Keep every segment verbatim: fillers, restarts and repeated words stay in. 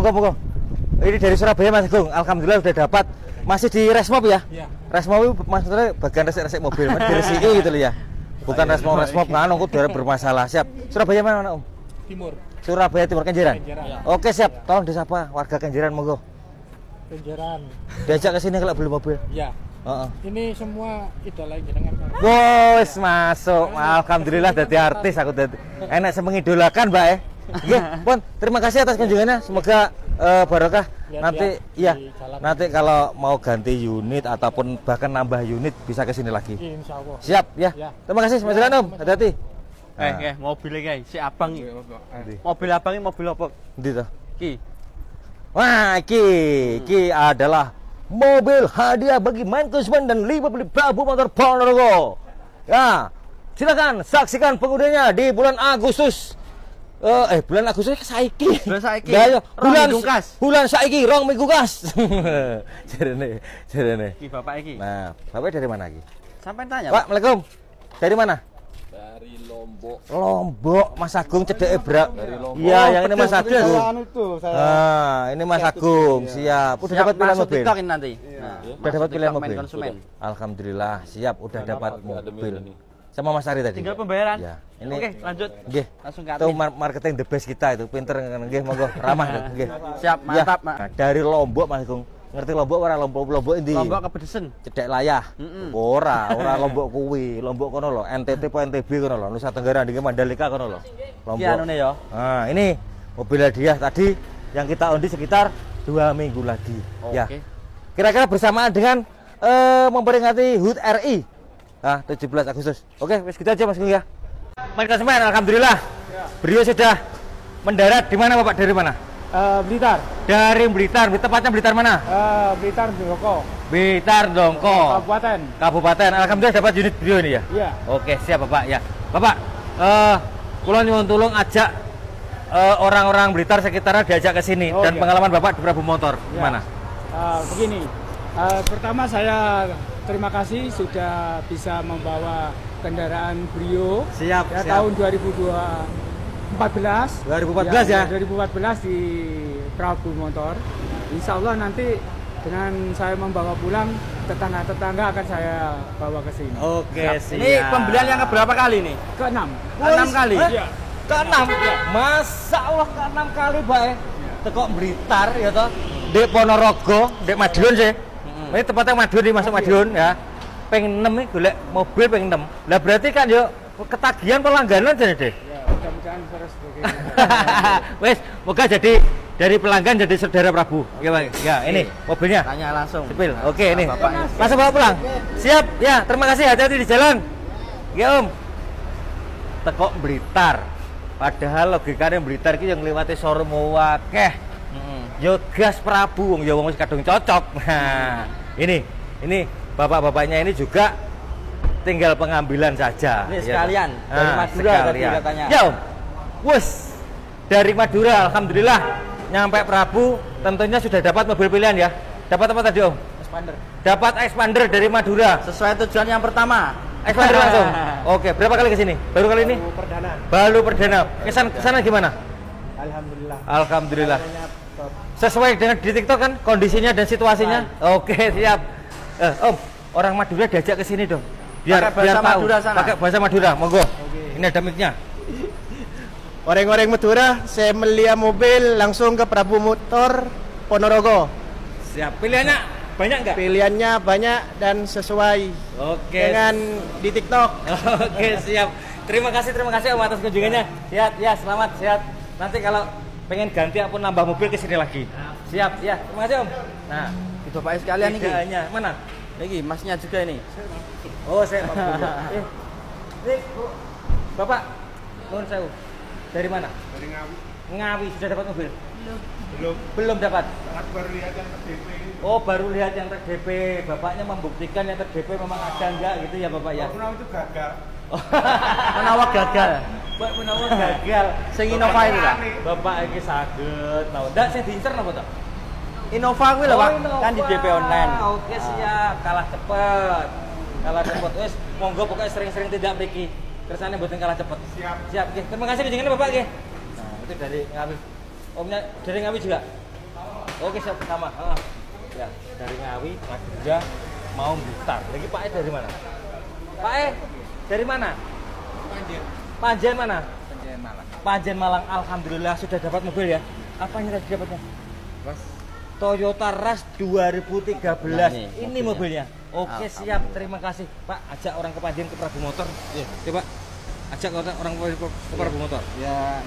monggo monggo. Ini dari Surabaya Mas Agung, alhamdulillah udah dapat. Masih di resmob ya? Iya. Resmob maksudnya bagian resik-resik mobil, di resiki gitu loh ya. Bukan resmob-resmob kan aku daerah bermasalah. Siap. Surabaya mana, Om? Timur. Surabaya Timur Kenjeran. Kenjeran. Oke, siap. Tolong disapa warga Kenjeran monggo. Kenjeran. Diajak ke sini kalau beli mobil. Iya. Uh -uh. Ini semua idola jenengan. Wes masuk. Alhamdulillah dadi artis aku dadi. Enak mengidolakan, Mbak ya. Nggih, pun terima kasih atas kunjungannya. Semoga uh, barokah. Lihat nanti iya. Nanti kalau mau ganti unit ataupun bahkan nambah unit bisa ke sini lagi. Insyaallah. Siap ya. ya. Terima kasih Mas Jalan Om. Hati-hati. Eh, nggih, mobil e, guys. Si Abang iki. Mobil Abang ini mobil apa? Endi to? Ki. Wah, iki iki hmm. adalah mobil hadiah bagi main kusman dan lima beli Prabu Motor Ponorogo. Ya, silakan saksikan pengudanya di bulan Agustus. Uh, eh, bulan Agustus saiki. Bulan saiki. Ya, bulan minggukas. Bulan saiki rong minggukas. Jarene, jarene. Ki bapak iki. Nah, bapak dari mana iki? Sampai tanya. Pak, Assalamualaikum. Dari mana? Dari Lombok. Lombok, Mas Agung cedeke brak. Iya, yang ini Mas Agung. Ah, ini Mas Agung, siap. Udah dapat pilihan mobil. Udah dapat pilihan mobil. Alhamdulillah, siap udah dapat mobil. Sama Mas Ari tadi. Tinggal pembayaran. Ya. Ini oke, lanjut. Nggih. Langsung ke atas. Itu marketing the best kita itu, pinter nggih, monggo ramah nggih. Siap, mantap, Mak. Dari Lombok, Mas Agung. Ngerti Lombok ora Lombok Lombok endi? Lombok kepedesen. Cedek layah. Mm -mm. Ora, ora Lombok kuwi. Lombok kono lho, N T T po N T B kono lho, Nusa Tenggara ndike Mandalika kono lho. Lombok. Iya anune ya. Nah, ini mobil hadiah tadi yang kita undi sekitar dua minggu lagi. Oh, ya. Oke. Okay. Kira-kira bersamaan dengan uh, memperingati H U T R I. Nah, tujuh belas Agustus. Oke, wis kita aja Mas Agung ya. Main klasemen alhamdulillah. Ya. Brio sudah mendarat di mana Bapak? Dari mana? Uh, Blitar. Dari Blitar, tepatnya Blitar mana? Uh, Blitar Dongko. Blitar Dongko. Kabupaten. Kabupaten. Alhamdulillah dapat unit Brio ini ya. Iya. Oke, siap Bapak ya. Bapak, eh kula nyuwun tulung ajak orang-orang uh, Blitar sekitarnya diajak ke sini oh, dan iya. Pengalaman Bapak di Prabu Motor gimana? Ya. Uh, begini. Uh, pertama saya terima kasih sudah bisa membawa kendaraan Brio. Siap, ya, siap. Tahun dua ribu empat belas ya, ya dua ribu empat belas di Prabu Motor. Insya Allah nanti dengan saya membawa pulang tetangga-tetangga akan saya bawa ke sini. Oke, siap. Ini pembelian yang keberapa kali nih? Keenam. Keenam kali. Iya. Keenam. Masya Allah keenam kali, baik. Ya. Tekok Blitar ya toh. Dek Ponorogo, Dek Madiun sih. Hmm. Ini tempatnya Madiun nih, masuk Madiun ya. Pengen enam nih, golek mobil pengen enam. Lah berarti kan yo ketagihan pelangganan jadi deh. Mudah-mudahan wes, moga jadi dari pelanggan jadi saudara Prabu. Ya, ya ini mobilnya. Tanya langsung. Sipil. Oke, ini. Langsung bawa pulang. Siap. Ya, terima kasih, hati-hati di jalan. Ya, Om. Tekok Blitar. Padahal logikanya Blitar iki yang lewati Sormo akeh. Heeh. Yo gas Prabu wong ya wong wis kadung cocok. Nah, ini ini bapak-bapaknya ini juga tinggal pengambilan saja. Ini sekalian ya. Dari nah, Madura tadi katanya. Ya, Om. Wes, dari Madura alhamdulillah nyampe Prabu, tentunya sudah dapat mobil pilihan ya. Dapat apa tadi, Om? Xpander. Dapat Xpander dari Madura. Sesuai tujuan yang pertama. Xpander langsung. Oke, berapa kali ke sini? Baru kali ini? Baru perdana. Baru perdana. Kesan kesana gimana? Alhamdulillah. Alhamdulillah. Sesuai dengan di TikTok kan kondisinya dan situasinya. Nah. Oke, siap. Eh, Om, orang Madura diajak ke sini dong. Biar pakai bahasa biar Madura tahu. Sana. Pakai bahasa Madura, monggo. Okay. Ini ada mic-nya. Orang-orang Madura, saya melihat mobil langsung ke Prabu Motor Ponorogo. Siap. Pilihannya banyak nggak? Pilihannya banyak dan sesuai. Oke. Dengan di TikTok. Oke, siap. Terima kasih, terima kasih Om atas kunjungannya. Sehat ya, selamat sehat. Nanti kalau pengen ganti aku nambah mobil ke sini lagi. Siap ya. Terima kasih Om. Nah, di bapaknya sekalian ini. Mana? Lagi masnya juga ini. Oh, saya Pak. Eh. Ini Bapak nuwun sewu. Dari mana? Dari Ngawi. Ngawi sudah dapat mobil? Belum. Belum. Belum dapat. Baru lihat yang ter-D P. Oh, baru lihat yang ter-D P. Bapaknya membuktikan yang ter-D P memang oh. Ada enggak gitu ya, Bapak ya. Menawa itu gagal. Menawa gagal. Bapak menawa gagal. Sing Innova itu lah. Bapak iki saged tau. Ndak sing diincer napa to? Innova kuwi lho, Pak. Kan di D P online. Oke, siap. Kalah cepat. Kalah cepat wis. Monggo pokoknya sering-sering tidak mriki. Kersane mboten kalah cepet. Siap. Siap. Oke. Terima kasih kunjungannya Bapak nggih. Nah, itu dari Ngawi. Omnya dari Ngawi juga. Oke, siap pertama. Uh, ya, dari Ngawi, Madura mau Blitar. Lagi Pak E dari mana? Pak E dari mana? Panjen. Panjen mana? Panjen Malang. Panjen Malang. Alhamdulillah sudah dapat mobil ya. Apanya tadi dapatnya? Rush. Toyota Rush dua ribu tiga belas. Nah, ini, ini mobilnya. mobilnya. Oke, siap. Terima kasih, Pak. Ajak orang ke Panjen ke Prabu Motor. Iya, coba. Ajak orang orang ke Prabu Motor. Ya,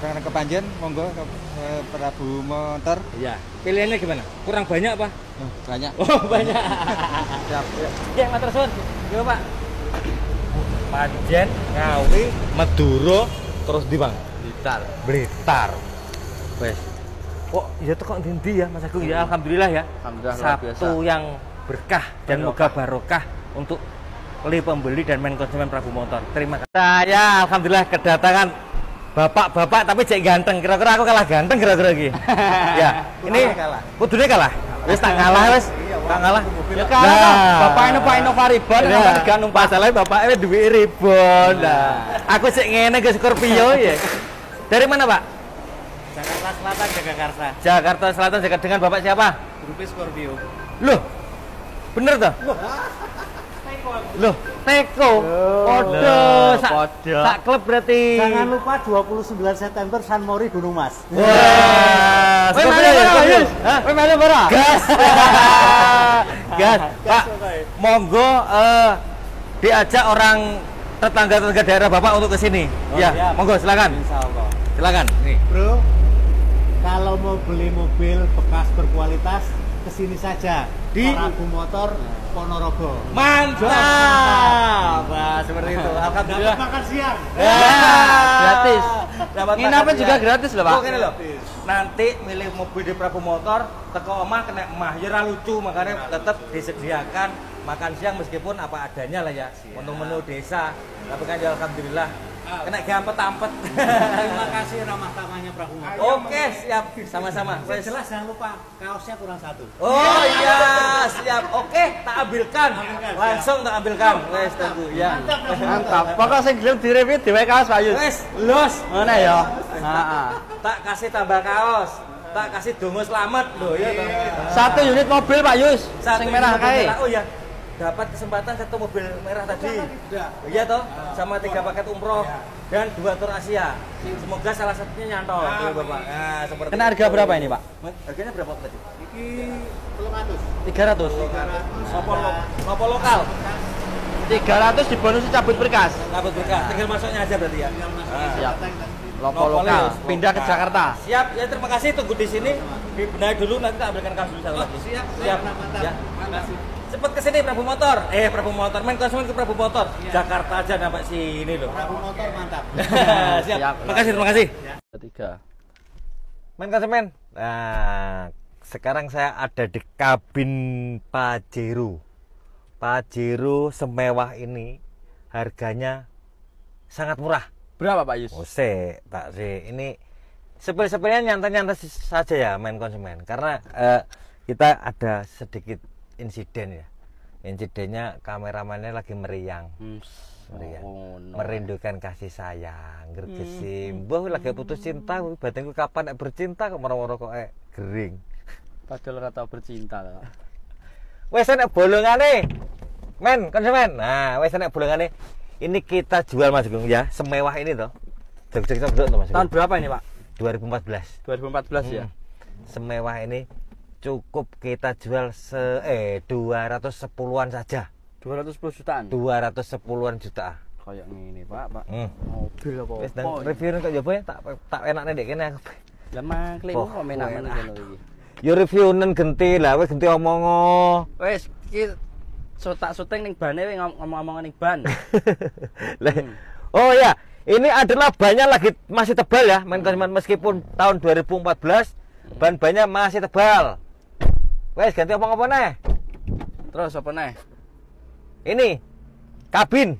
orang-orang ke Panjen, monggo ke Prabu Motor. Iya. Pilihannya gimana? Kurang banyak apa? Oh, banyak. Oh, banyak. Siap. Ya, matur suwun. Yo, Pak. Panjen, Ngawi, Madura, terus di Bang. Blitar. Blitar. Wes. Oh, iya tuh kok dindi ya, Mas Agung. Ya, alhamdulillah ya. Alhamdulillah Sabtu yang berkah dan moga barokah untuk oleh pembeli dan main konsumen Prabu Motor. Terima kasih. Saya alhamdulillah kedatangan bapak-bapak tapi cek ganteng. Kira-kira aku kalah ganteng kira-kira lagi. Ya, ini kudune kalah. Wis tak kalah wis. Tak kalah. Ya kalah. Bapak Innova Innova Ribon kan gak numpak salah bapake duwe Ribon. Nah, aku cek ngene ke Scorpio ya. Dari mana, Pak? Jakarta Selatan, Jakarta. Jakarta Selatan dekat dengan Bapak siapa? Grup Scorpio. Loh. Bener toh? Loh, teko. Kode sak sak klub berarti. Jangan lupa dua puluh sembilan September San Mori Gunung Mas. Wah. Woi, mana mana? Woi, mana mana? Gas. Gas. Pak, monggo eh diajak orang tetangga-tetangga daerah Bapak untuk ke sini. Ya, monggo silakan. Insyaallah. Silakan. Nih, Bro. Kalau mau beli mobil bekas berkualitas kesini saja di Prabu Motor Ponorogo. Mantap. Nah, seperti itu. Alhamdulillah. Dapat makan siang. Ya, gratis. Dapat nginapnya juga gratis loh, Pak. Oh, gini loh. Nanti milih mobil di Prabu Motor, teko omah kena emah. Ya ora lucu, makanya tetap disediakan makan siang meskipun apa adanya lah ya. Menu-menu desa. Tapi kan ya alhamdulillah kena gampet-ampet. Terima kasih ramah tamahnya Prabu Motor. Oke, siap. Sama-sama. Jelas jangan lupa kaosnya kurang satu. Oh iya, siap. Oke, tak ambilkan. Langsung tak ambilkan. Wes, tunggu ya. Mantap. Pokok sing gelem direvit dhewe kaos Pak Yus. Wes, los. Ngono ya. Heeh. Tak kasih tambah kaos. Tak kasih dongo selamat lho ya. Satu unit mobil Pak Yus. Sing merah kae. Oh iya. Dapat kesempatan satu mobil merah tadi, iya toh, sama tiga paket umroh dan dua tur Asia. Semoga salah satunya nyantol, Bapak. Nah, seperti. Kena harga berapa ini, Pak? Harganya berapa tadi? tiga ratus. Sopo lokal. tiga ratus dibonus cabut berkas. Cabut berkas. Tinggal masuknya aja berarti ya. Siap. Lokal lokal. Pindah ke Jakarta. Siap. Ya terima kasih. Tunggu di sini. Dibenahi dulu nanti ambilkan kasus dulu. Siap. Siap. Terima kasih. Cepet kesini Prabu Motor, eh Prabu Motor, main konsumen ke Prabu Motor, iya. Jakarta aja nampak sini loh. Prabu Motor mantap. Siap, siap. Makasih, terima kasih. Ketiga, main konsumen. Nah, sekarang saya ada di kabin Pajero, Pajero semewah ini, harganya sangat murah. Berapa Pak Yus? Oh se, tak se, ini sepil-sepilnya nyantai-nyantai saja ya main konsumen, karena eh, kita ada sedikit insiden ya, insidennya kameramannya lagi meriang, hmm. meriang. Oh, no. Merindukan kasih sayang, gergesim, hmm. Wah lagi putus cinta, batinku kapan eh, bercinta kok moro-moro kok eh gering. Padahal kata bercinta lah. Wes enak bolongane, men konsumen. Nah, wes enak bolongane. Ini kita jual Mas Agung ya, semewah ini toh. Jog-jog dulu Mas Agung. Tahun berapa ini Pak? dua ribu empat belas. dua ribu empat belas hmm. ya. Semewah ini cukup kita jual se eh dua ratus sepuluhan saja. dua ratus sepuluh jutaan. dua ratus sepuluhan juta. Kayak ngene, Pak, Pak. Hmm. Mobil apa? Wis nang review kok ya, tak tak enakne ndek kene aku. Lah mangklik kok menamen kene iki. Ya reviewen genti lah, wis genti omongo. Wis iki sotak syuting ning bane wis ngomong-omongan ning ban. Oh ya, ini adalah bannya lagi masih tebal ya, teman-teman, meskipun tahun dua ribu empat belas ban banyak masih tebal. Wes ganti apa-apa nih? Terus apa nih? Ini kabin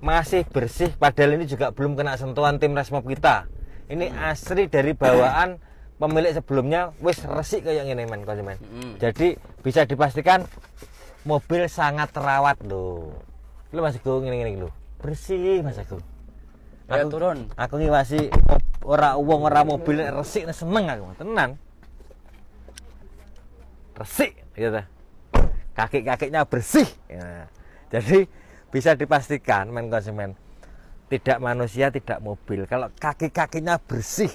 masih bersih. Padahal ini juga belum kena sentuhan tim resmob kita. Ini hmm. asli dari bawaan pemilik sebelumnya. Wes resik kayak gini men konsumen. Hmm. Jadi bisa dipastikan mobil sangat terawat loh. Lu Mas Agung gini-gini lu bersih Mas Agung. Aku turun. Aku ngiwasi ora uang ora mobil resik seneng aku tenan. resik gitu. Kaki-kakinya bersih ya. Jadi bisa dipastikan men konsumen, tidak manusia tidak mobil kalau kaki-kakinya bersih.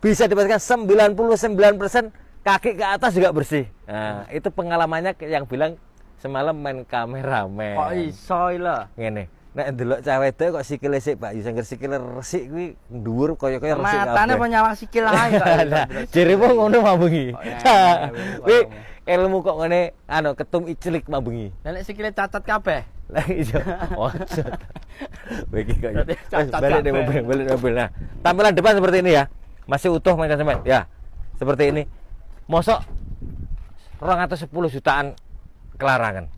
Bisa dipastikan sembilan puluh sembilan persen kaki ke atas juga bersih. Nah, itu pengalamannya yang bilang semalam main kameramen. Kok iso lah. Ngene. Nek ndelok cah wedok kok sikile sik, Pak. Sing sikile resik kuwi dhuwur kaya-kaya resik kabeh. Matane apa nyawang sikil ae kok. Jeremu ngono mambengi. Kuwi ilmu kok ngene anu ketum icilik mambengi. Lah nek sikile cacat kabeh. Lah iya. Ojo. Bagi kok. Balik deh mobil, balik mobil. Nah, tampilan depan seperti ini ya. Masih utuh main konsumen ya, seperti ini. Mosok dua ratus sepuluh jutaan kelarangan.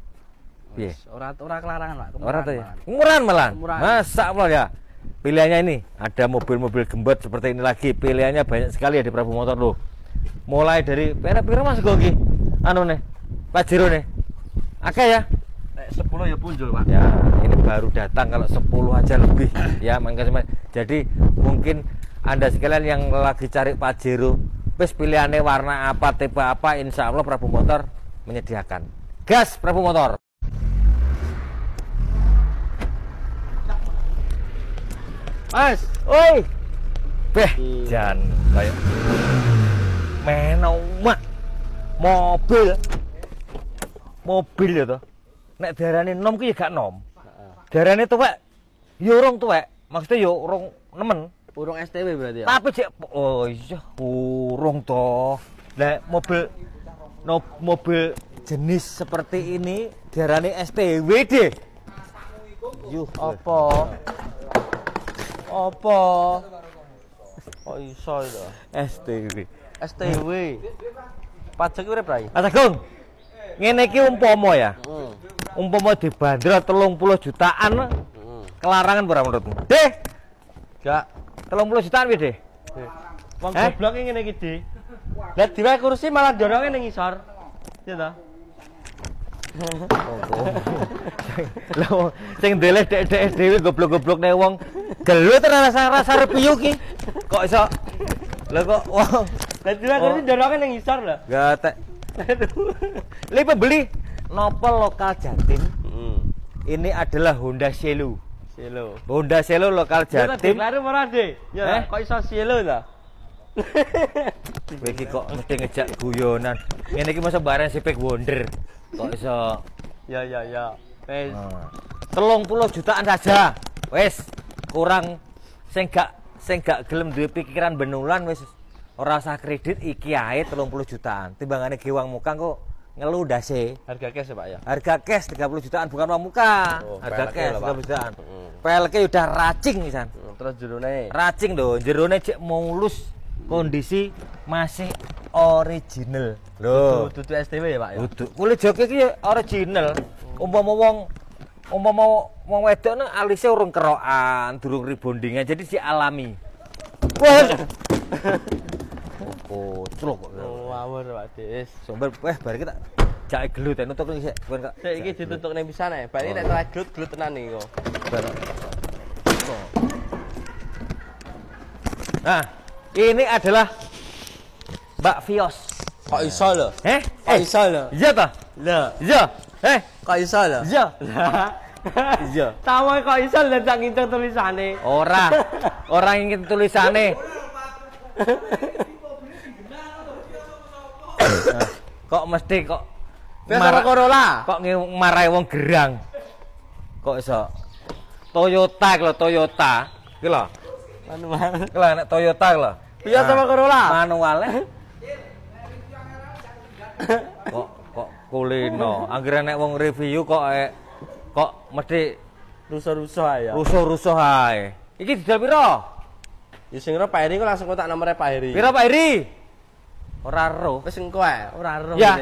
Piye? Ora ora kelarangan, Pak. Ora ta ya. Murahan malah. Masak pula ya. Pilihannya ini, ada mobil-mobil gembot seperti ini lagi. Pilihannya banyak sekali ya di Prabu Motor lo. Mulai dari pira-pira Mas go iki. Anu ne, Pajero ne. Akeh ya. Nek sepuluh ya punjul, Pak. Ya, ini baru datang kalau sepuluh aja lebih ya, main konsumen. Jadi mungkin Anda sekalian yang lagi cari Pajero, wis pilihannya warna apa, tipe apa, insya Allah Prabu Motor menyediakan. Gas Prabu Motor. Mas, oi. Beh, jan kayak menomak mobil. Mobil ya toh. Nek diarani nom ki ya gak nom. Diarani tuwek, ya urung tuwek. Maksudnya ya urung nemen. Urung S T W berarti ya? Tapi cek, oh iya, urung toh. Nah, mobil no, mobil jenis seperti ini diarani S T W deh. Yuh, apa? Apa? Oh iya itu S T W. S T W. Pajak urip ra iki? Pajak Gung. Ngene iki umpama ya. Heeh. Umpama dibanderol telung puluh jutaan. Heeh. Kelarangan ora menurutmu? Deh. Gak. Telung puluh jutaan piye, Dik? Wong goblok iki ngene iki, Dik. Lah diwe kursi malah ndorongke ning ngisor. Iya ta? Lah sing ndeleh dek-dek dhewe goblok-goblokne wong gelut ora rasa-rasa repiyu ki. Kok iso? Lah kok wong lah diwe kursi ndorongke ning ngisor lho. Gatek. Li pembeli nopo lokal Jatim. Ini adalah Honda Celu. Celu. Honda Celu lokal Jatim. Baru murah deh. Ya, kok iso Celu ta? Iki kok mesti ngejak guyonan. Ngene iki masa bareng Sipik Wonder. Kok iso? Ya ya ya. Wes. telung puluh jutaan saja. Wes, kurang sing gak sing gak gelem duwe pikiran benulan wis ora usah kredit iki ae telung puluh jutaan. Timbangane ge wong mukang kok ngelu dase. Harga cash ya, Pak ya. Harga cash tiga puluh jutaan bukan wong muka. Oh, harga cash tiga puluh jutaan. Mm. Pelke udah racing pisan. Mm. Terus jerone. Racing lho, jerone cek mulus. Kondisi masih original. Lho, dudu S T W ya, Pak ya. Dudu. Kulit joki iki original. Mm. Umpama wong umpama wong wedok nek alise urung kerokan, durung rebondingan, jadi si alami. Kocok kok. Ngawur Pak Dis. Sumber weh bar iki tak jake gelut nutuk iki sik. Sik iki ditutukne pisan ae. Bar iki nek tak gelut gelut tenan iki kok. Nah, ini adalah Mbak Vios. Kok iso lho? Heh? Kok iso lho? Iya ta? Lho. Iya. Heh, kok iso lho? Iya. Iya. Tawa kok iso lho tak nginceng tulisane. Ora. Ora ngingin tulisane. Kok mesti kok Toyota Corolla kok marai wong gerang kok iso Toyota lho Toyota iki lho manual iki lho nek Toyota lho piye sama Corolla manual kok kok kulino anggere nek wong review kok kok mesti rusuh-rusuh ae rusuh-rusuh ae iki didol pira ya sing ora Pak Heri kok langsung kontak nomere Pak Heri pira Pak Heri ora roh wis engko ae ora roh ya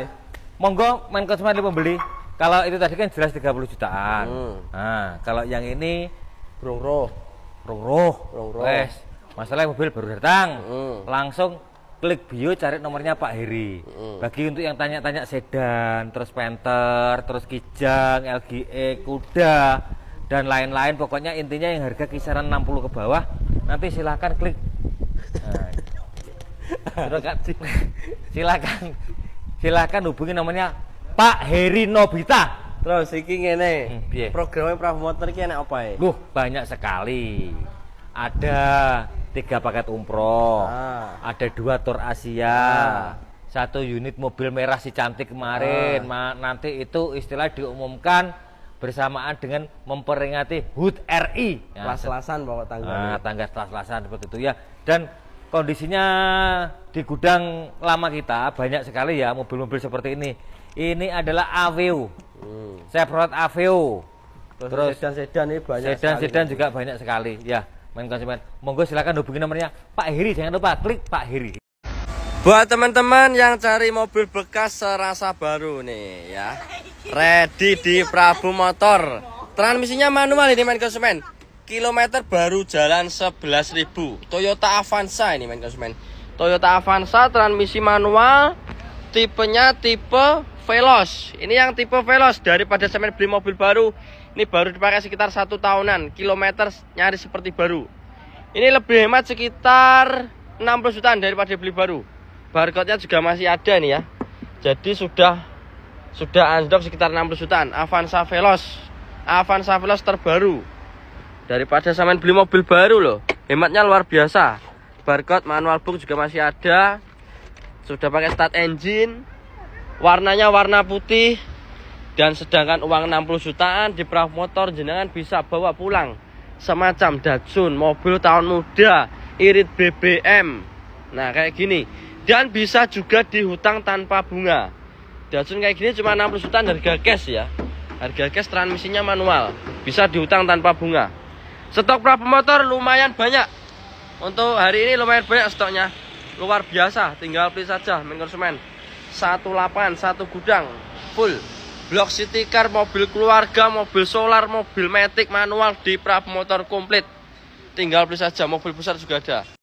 monggo main konsumen pembeli kalau itu tadi kan jelas tiga puluh jutaan hmm. Nah kalau yang ini rong roh rong roh rong roh wes masalah mobil baru datang hmm. Langsung klik bio cari nomornya Pak Heri hmm. Bagi untuk yang tanya-tanya sedan terus Panther terus Kijang L G E Kuda dan lain-lain pokoknya intinya yang harga kisaran enam puluh ke bawah nanti silahkan klik nah, silakan silahkan hubungi namanya Pak Heri Nobita. Terus iki ngene, hmm, programnya Prabu Motor iki enak apa ya? Loh, banyak sekali. Ada tiga paket umroh, ah, ada dua tour Asia, ah, satu unit mobil merah si cantik kemarin. Ah. Nanti itu istilah diumumkan bersamaan dengan memperingati HUT R I. Selas-selasan bawa tanggal. Nah, tanggal selas-selasan begitu ya. Dan kondisinya di gudang lama kita banyak sekali ya mobil-mobil seperti ini. Ini adalah Aveo. Hmm. Saya produk Aveo. Terus sedan-sedan ini banyak. Sedan-sedan juga banyak sekali ya. Main konsumen. Monggo silakan hubungi nomornya Pak Heri, jangan lupa klik Pak Heri. Buat teman-teman yang cari mobil bekas serasa baru nih ya, ready di Prabu Motor. Transmisinya manual ini main konsumen. Kilometer baru jalan sebelas ribu. Toyota Avanza ini main konsumen. Toyota Avanza transmisi manual. Tipenya tipe Veloz. Ini yang tipe Veloz. Daripada semen beli mobil baru, ini baru dipakai sekitar satu tahunan. Kilometer nyaris seperti baru. Ini lebih hemat sekitar enam puluh jutaan daripada beli baru. Barcode-nya juga masih ada nih ya. Jadi sudah sudah undock sekitar enam puluh jutaan Avanza Veloz. Avanza Veloz terbaru. Daripada sampean beli mobil baru loh. Hematnya luar biasa. Barcode manual book juga masih ada. Sudah pakai start engine. Warnanya warna putih. Dan sedangkan uang enam puluh jutaan di Prabu Motor jenengan bisa bawa pulang semacam Datsun, mobil tahun muda, irit B B M. Nah, kayak gini. Dan bisa juga dihutang tanpa bunga. Datsun kayak gini cuma enam puluh jutaan harga cash ya. Harga cash, transmisinya manual. Bisa dihutang tanpa bunga. Stok Prabu Motor lumayan banyak. Untuk hari ini lumayan banyak stoknya. Luar biasa. Tinggal beli saja main konsumen. Satu lapangan, satu gudang. Full. Blok city car, mobil keluarga, mobil solar, mobil matic, manual di Prabu Motor komplit. Tinggal beli saja. Mobil besar juga ada.